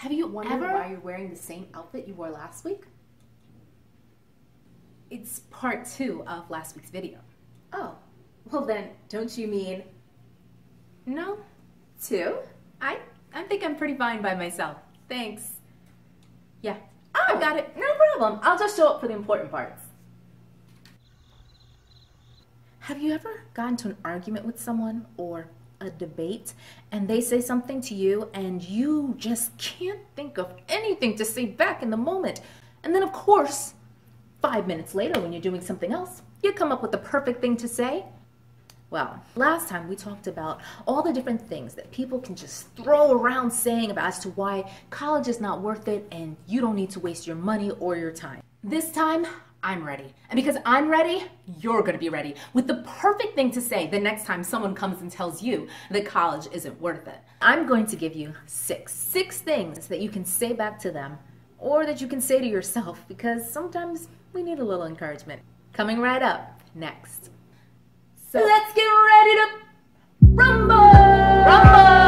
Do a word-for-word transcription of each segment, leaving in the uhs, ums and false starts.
Have you wondered ever? why you're wearing the same outfit you wore last week? It's part two of last week's video. Oh, well then, don't you mean... No, two? I, I think I'm pretty fine by myself. Thanks. Yeah, oh, I've got it. No problem. I'll just show up for the important parts. Have you ever gotten to an argument with someone or a debate and they say something to you and you just can't think of anything to say back in the moment? And then of course, five minutes later when you're doing something else, you come up with the perfect thing to say. Well, last time we talked about all the different things that people can just throw around saying about as to why college is not worth it and you don't need to waste your money or your time. This time, I'm ready. And because I'm ready, you're gonna be ready with the perfect thing to say the next time someone comes and tells you that college isn't worth it. I'm going to give you six. Six things that you can say back to them or that you can say to yourself, because sometimes we need a little encouragement. Coming right up next. So let's get ready to rumble! Rumble!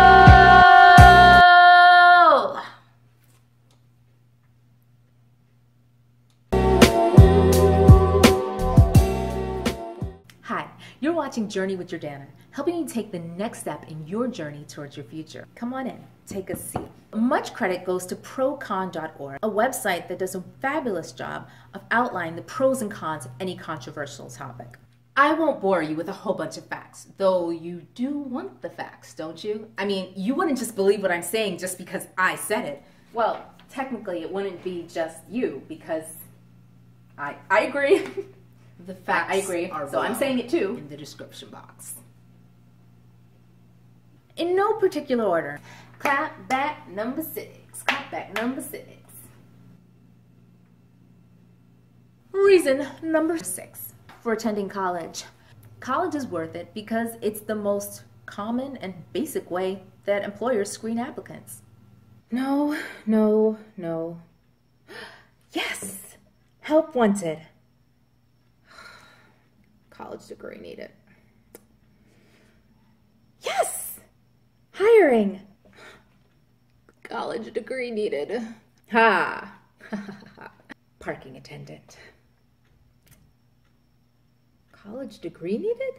Hi, you're watching Journey with Jordana, helping you take the next step in your journey towards your future. Come on in, take a seat. Much credit goes to pro con dot org, a website that does a fabulous job of outlining the pros and cons of any controversial topic. I won't bore you with a whole bunch of facts, though you do want the facts, don't you? I mean, you wouldn't just believe what I'm saying just because I said it. Well, technically it wouldn't be just you, because I, I agree. The facts I agree. Are so I'm saying it too. In the description box. In no particular order. Clap back number six. Clap back number six. Reason number six. For attending college. College is worth it because it's the most common and basic way that employers screen applicants. No, no, no. Yes! Help wanted. College degree needed. Yes! Hiring. College degree needed. Ha! Parking attendant. College degree needed?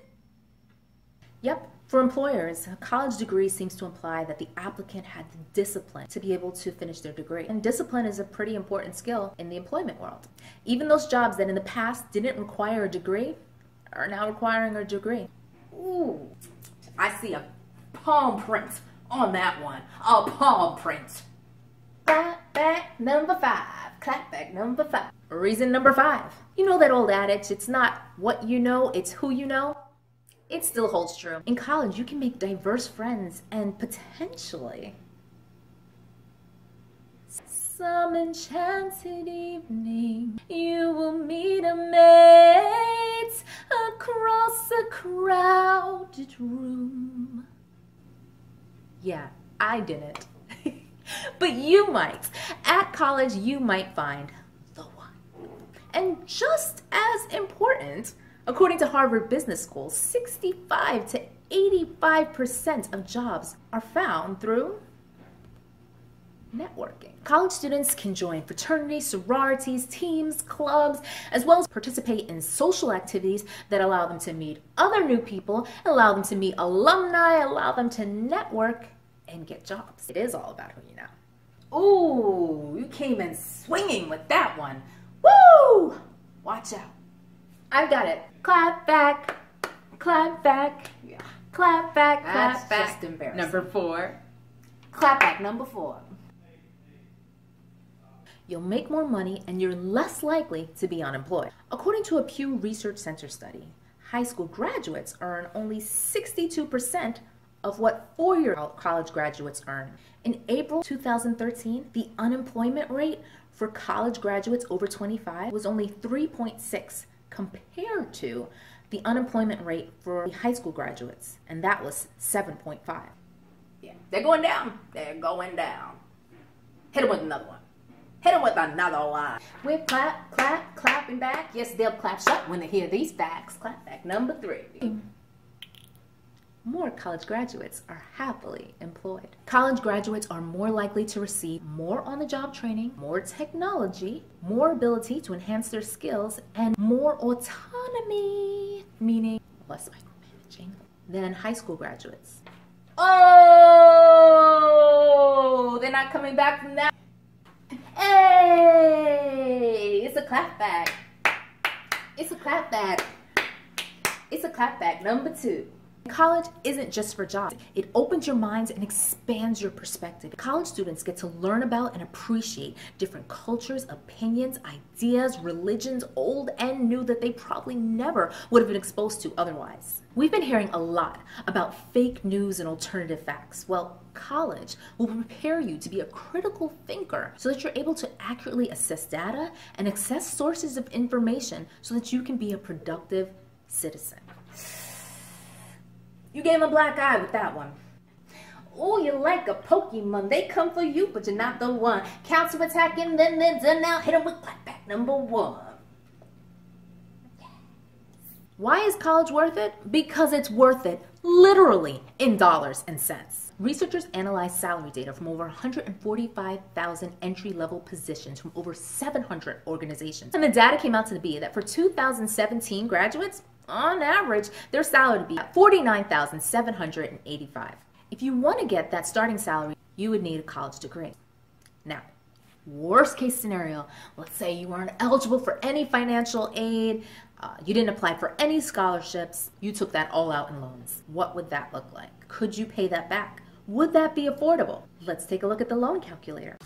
Yep. For employers, a college degree seems to imply that the applicant had the discipline to be able to finish their degree. And discipline is a pretty important skill in the employment world. Even those jobs that in the past didn't require a degree are now requiring a degree. Ooh, I see a palm print on that one. A palm print. Clap back number five. Clap back number five. Reason number five. You know that old adage, it's not what you know, it's who you know. It still holds true. In college, you can make diverse friends and potentially some enchanted evening you will meet a mate across a crowded room. Yeah, I didn't. But you might. At college, you might find . And just as important, according to Harvard Business School, sixty-five to eighty-five percent of jobs are found through networking. College students can join fraternities, sororities, teams, clubs, as well as participate in social activities that allow them to meet other new people, allow them to meet alumni, allow them to network and get jobs. It is all about who you know. Ooh, you came in swinging with that one. Woo! Watch out. I've got it. Clap back. Clap back. Yeah. Clap back. Clap That's back. Just embarrassing. Number four. Clap back. Number four. You'll make more money and you're less likely to be unemployed. According to a Pew Research Center study, high school graduates earn only sixty-two percent of what four-year college graduates earn. In April two thousand thirteen, the unemployment rate for college graduates over twenty-five was only three point six compared to the unemployment rate for the high school graduates, and that was seven point five. Yeah, they're going down. They're going down. Hit them with another one. Hit them with another one. We're clap, clap, clapping back. Yes, they'll clap shut when they hear these facts. Clap back number three. more college graduates are happily employed. College graduates are more likely to receive more on-the-job training, more technology, more ability to enhance their skills, and more autonomy, meaning less micromanaging, than high school graduates. Oh, they're not coming back from that. Hey, it's a clap back. It's a clap back. It's a clap back number two. College isn't just for jobs. It opens your minds and expands your perspective. College students get to learn about and appreciate different cultures, opinions, ideas, religions, old and new, that they probably never would have been exposed to otherwise. We've been hearing a lot about fake news and alternative facts. Well, college will prepare you to be a critical thinker so that you're able to accurately assess data and access sources of information so that you can be a productive citizen. You gave him a black eye with that one. Oh, you're like a Pokemon. They come for you, but you're not the one. Counter attacking, then they're done now. Hit them with clapback number one. Yes. Why is college worth it? Because it's worth it, literally, in dollars and cents. Researchers analyzed salary data from over one hundred forty-five thousand entry-level positions from over seven hundred organizations. And the data came out to be that for two thousand seventeen graduates, on average, their salary would be forty-nine thousand seven hundred eighty-five dollars. If you want to get that starting salary, you would need a college degree. Now, worst case scenario, let's say you weren't eligible for any financial aid, uh, you didn't apply for any scholarships, you took that all out in loans. What would that look like? Could you pay that back? Would that be affordable? Let's take a look at the loan calculator.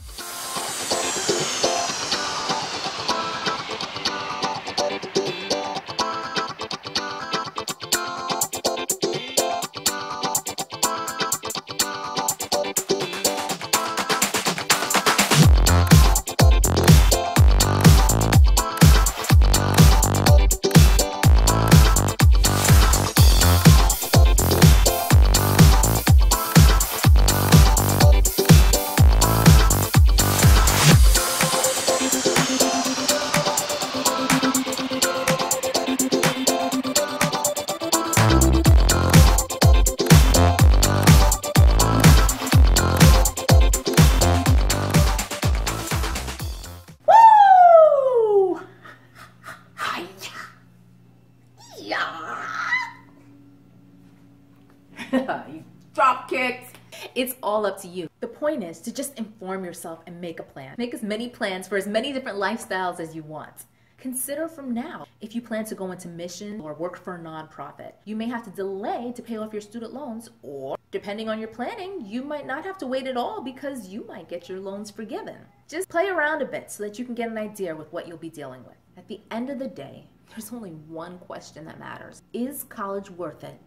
Drop kicks. It's all up to you. The point is to just inform yourself and make a plan. Make as many plans for as many different lifestyles as you want. Consider from now if you plan to go into missions or work for a nonprofit. You may have to delay to pay off your student loans, or depending on your planning, you might not have to wait at all because you might get your loans forgiven. Just play around a bit so that you can get an idea with what you'll be dealing with. At the end of the day, there's only one question that matters. Is college worth it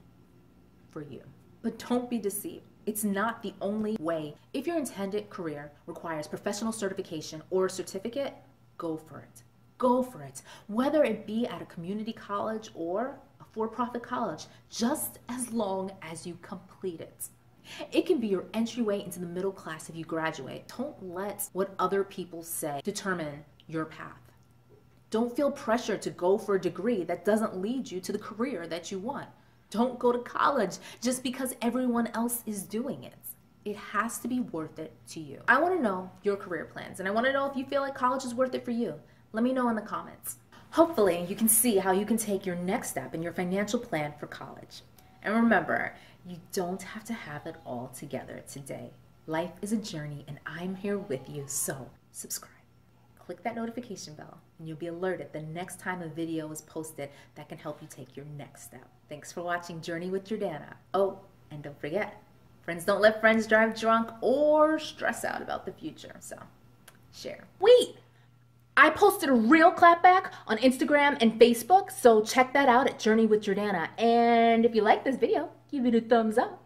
for you? But don't be deceived. It's not the only way. If your intended career requires professional certification or a certificate, go for it. Go for it. Whether it be at a community college or a for-profit college, just as long as you complete it. It can be your entryway into the middle class if you graduate. Don't let what other people say determine your path. Don't feel pressure to go for a degree that doesn't lead you to the career that you want. Don't go to college just because everyone else is doing it. It has to be worth it to you. I want to know your career plans, and I want to know if you feel like college is worth it for you. Let me know in the comments. Hopefully, you can see how you can take your next step in your financial plan for college. And remember, you don't have to have it all together today. Life is a journey, and I'm here with you, so subscribe. Click that notification bell and you'll be alerted the next time a video is posted that can help you take your next step. Thanks for watching Journey with Jordana. Oh, and don't forget, friends don't let friends drive drunk or stress out about the future. So, share. Wait! I posted a real clapback on Instagram and Facebook, so check that out at Journey with Jordana. And if you like this video, give it a thumbs up.